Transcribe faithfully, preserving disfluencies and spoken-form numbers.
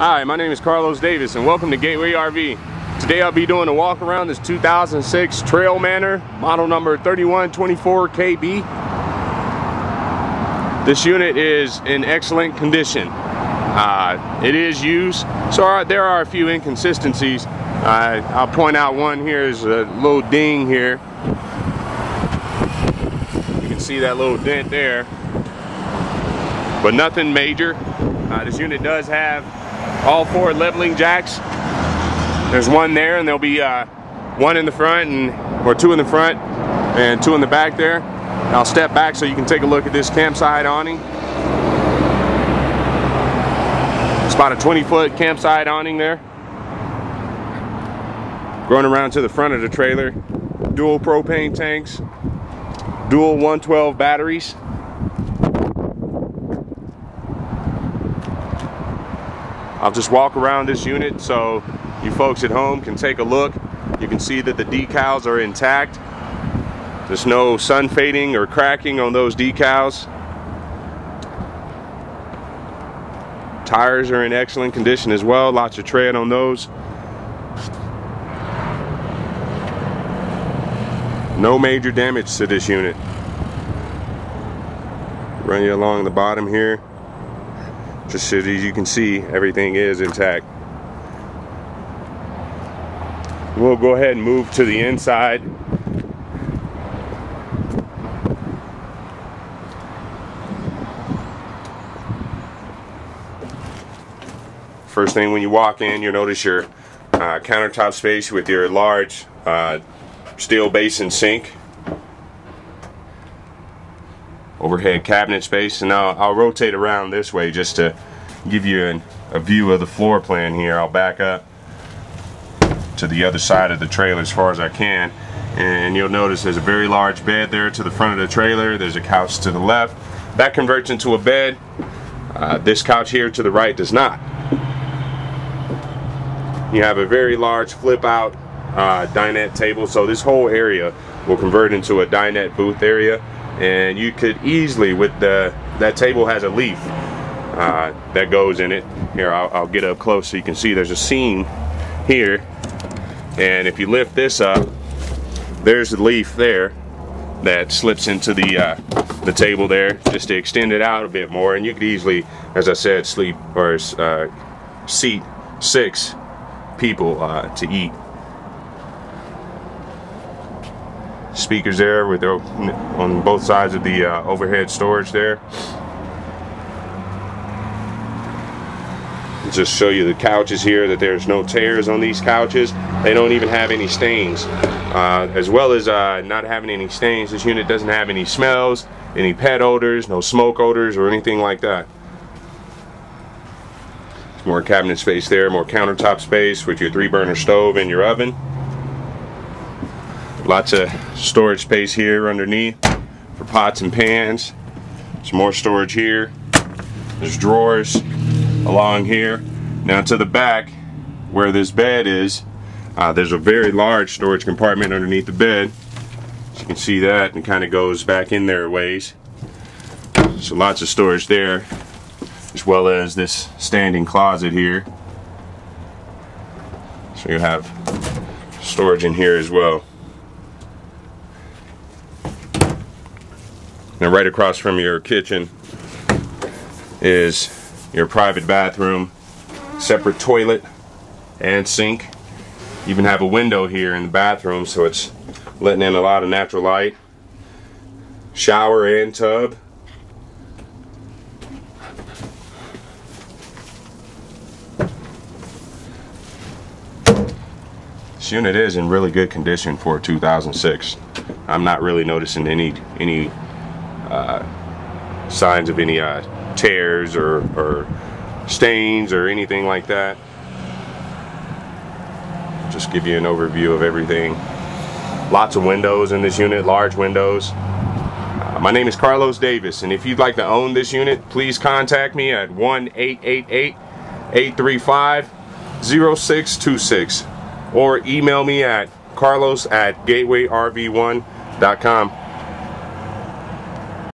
Hi, my name is Carlos Davis and welcome to Gateway R V. Today I'll be doing a walk around this two thousand six TrailManor model number thirty-one twenty-four K B. This unit is in excellent condition. Uh, it is used, so our, there are a few inconsistencies. Uh, I'll point out one here is a little ding here. You can see that little dent there, but nothing major. Uh, this unit does have all four leveling jacks. There's one there, and there'll be uh, one in the front, and or two in the front, and two in the back there. And I'll step back so you can take a look at this campsite awning. It's about a twenty foot campsite awning there. Going around to the front of the trailer, dual propane tanks, dual one twelve batteries. I'll just walk around this unit so you folks at home can take a look. You can see that the decals are intact. There's no sun fading or cracking on those decals. Tires are in excellent condition as well. Lots of tread on those. No major damage to this unit. Run you along the bottom here. Just so that you can see, everything is intact. We'll go ahead and move to the inside. First thing when you walk in, you'll notice your uh, countertop space with your large uh, steel basin sink. Overhead cabinet space, and I'll, I'll rotate around this way just to give you an, a view of the floor plan here. I'll back up to the other side of the trailer as far as I can, and you'll notice there's a very large bed there to the front of the trailer. There's a couch to the left. That converts into a bed. Uh, this couch here to the right does not. You have a very large flip-out uh, dinette table, so this whole area will convert into a dinette booth area. And you could easily, with the, that table has a leaf uh, that goes in it. Here, I'll, I'll get up close so you can see there's a seam here. And if you lift this up, there's the leaf there that slips into the, uh, the table there, just to extend it out a bit more. And you could easily, as I said, sleep or uh, seat six people uh, to eat. Speakers there with their, on both sides of the uh, overhead storage there. Just show you the couches here, that there's no tears on these couches. They don't even have any stains. Uh, as well as uh, not having any stains, this unit doesn't have any smells, any pet odors, no smoke odors or anything like that. There's more cabinet space there, more countertop space with your three burner stove and your oven. Lots of storage space here underneath for pots and pans. Some more storage here. There's drawers along here. Now to the back where this bed is, uh, there's a very large storage compartment underneath the bed. So you can see that, and kind of goes back in there a ways. So lots of storage there, as well as this standing closet here. So you have storage in here as well. Now right across from your kitchen is your private bathroom, separate toilet and sink. You even have a window here in the bathroom, so it's letting in a lot of natural light. Shower and tub. This unit is in really good condition for two thousand six. I'm not really noticing any any Uh, signs of any uh, tears or, or stains or anything like that. Just give you an overview of everything. Lots of windows in this unit, large windows. Uh, my name is Carlos Davis, and if you'd like to own this unit, please contact me at one eight eight eight, eight three five, zero six two six or email me at carlos at gateway R V one dot com.